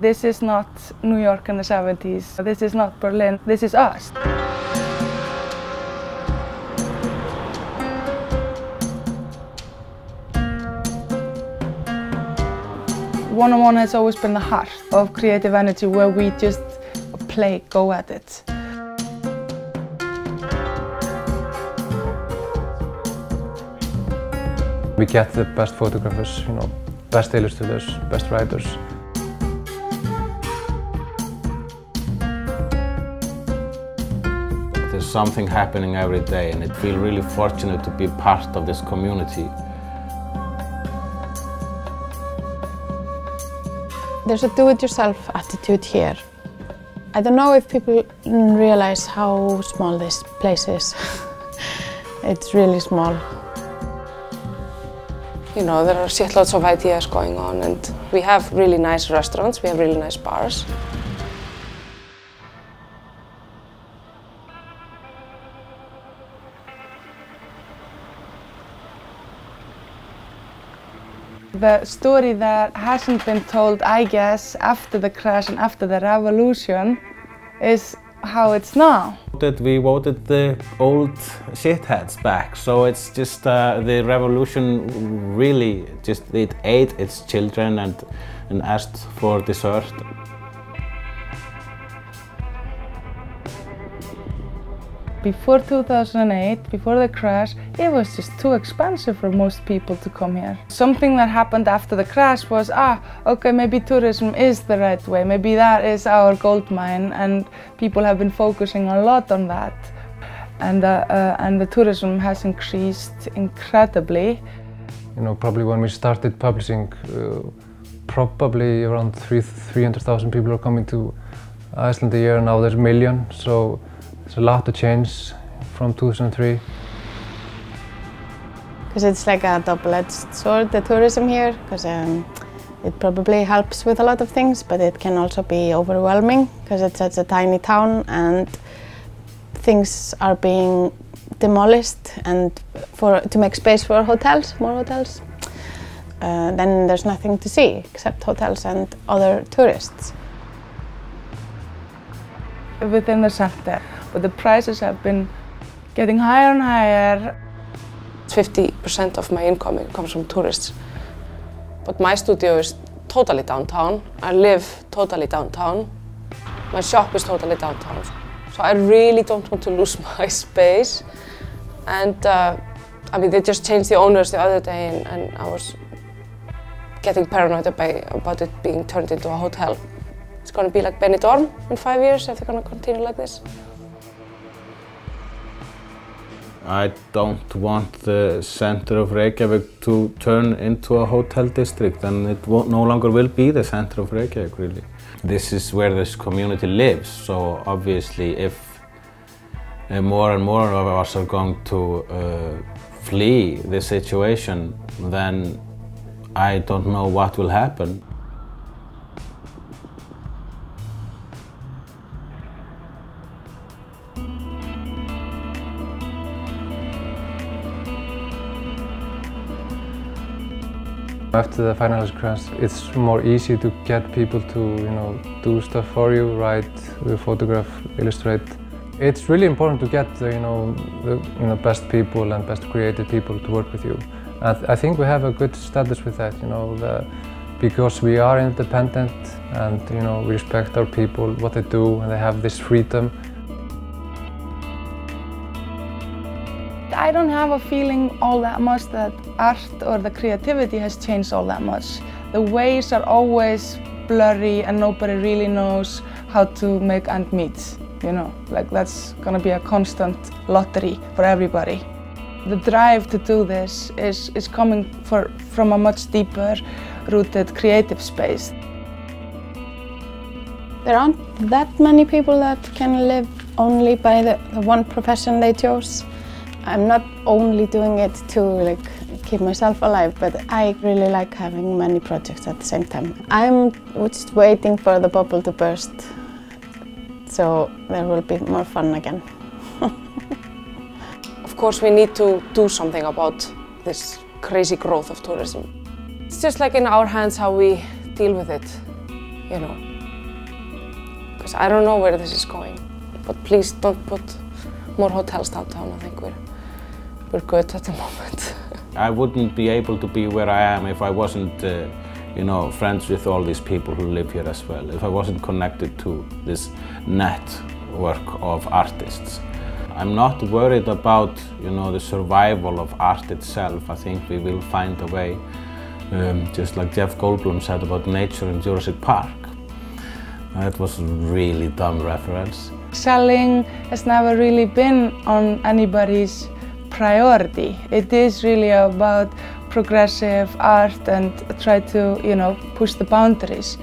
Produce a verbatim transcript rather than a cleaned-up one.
This is not New York in the seventies. This is not Berlin. This is us. one oh one has always been the heart of creative energy where we just play, go at it. We get the best photographers, you know, best illustrators, best writers. There's something happening every day, and I feel really fortunate to be part of this community. There's a do-it-yourself attitude here. I don't know if people realize how small this place is. It's really small. You know, there are shitloads of ideas going on, and we have really nice restaurants, we have really nice bars. The story that hasn't been told, I guess, after the crash and after the revolution is how it's now. That we voted the old shitheads back, so it's just uh, the revolution really just it ate its children and, and asked for dessert. Before two thousand eight, before the crash, it was just too expensive for most people to come here. Something that happened after the crash was, ah, okay, maybe tourism is the right way, maybe that is our gold mine, and people have been focusing a lot on that. And, uh, uh, and the tourism has increased incredibly. You know, probably when we started publishing, uh, probably around three hundred thousand people are coming to Iceland a year, now there's a million, so it's a lot to change from two thousand three. Because it's like a double-edged sword, the tourism here, because um, it probably helps with a lot of things, but it can also be overwhelming because it's such a tiny town and things are being demolished and for to make space for hotels, more hotels. Uh, then there's nothing to see except hotels and other tourists within the center. But the prices have been getting higher and higher. fifty percent of my income comes from tourists. But my studio is totally downtown. I live totally downtown. My shop is totally downtown. So I really don't want to lose my space. And uh, I mean, they just changed the owners the other day, and, and I was getting paranoid about it being turned into a hotel. It's going to be like Benidorm in five years if they're going to continue like this. I don't want the center of Reykjavík to turn into a hotel district, and it won't, no longer will be the center of Reykjavík, really. This is where this community lives, so obviously if more and more of us are going to uh, flee the situation, then I don't know what will happen. After the financial crash, it's more easy to get people to, you know, do stuff for you, write, photograph, illustrate. It's really important to get, you know, the you know, best people and best creative people to work with you. And I think we have a good status with that, you know, the, because we are independent and, you know, we respect our people, what they do, and they have this freedom. I don't have a feeling all that much that art or the creativity has changed all that much. The ways are always blurry and nobody really knows how to make ends meet, you know. Like that's gonna be a constant lottery for everybody. The drive to do this is, is coming for, from a much deeper rooted creative space. There aren't that many people that can live only by the, the one profession they chose. I'm not only doing it to like keep myself alive, but I really like having many projects at the same time. I'm just waiting for the bubble to burst, so there will be more fun again. Of course, we need to do something about this crazy growth of tourism. It's just like in our hands how we deal with it. you know, because I don't know where this is going. But please don't put more hotels downtown. I think we're, we're good at the moment. I wouldn't be able to be where I am if I wasn't, uh, you know, friends with all these people who live here as well. If I wasn't connected to this network of artists. I'm not worried about, you know, the survival of art itself. I think we will find a way, um, just like Jeff Goldblum said about nature in Jurassic Park. That was a really dumb reference. Selling has never really been on anybody's priority. It is really about progressive art and try to, you know, push the boundaries.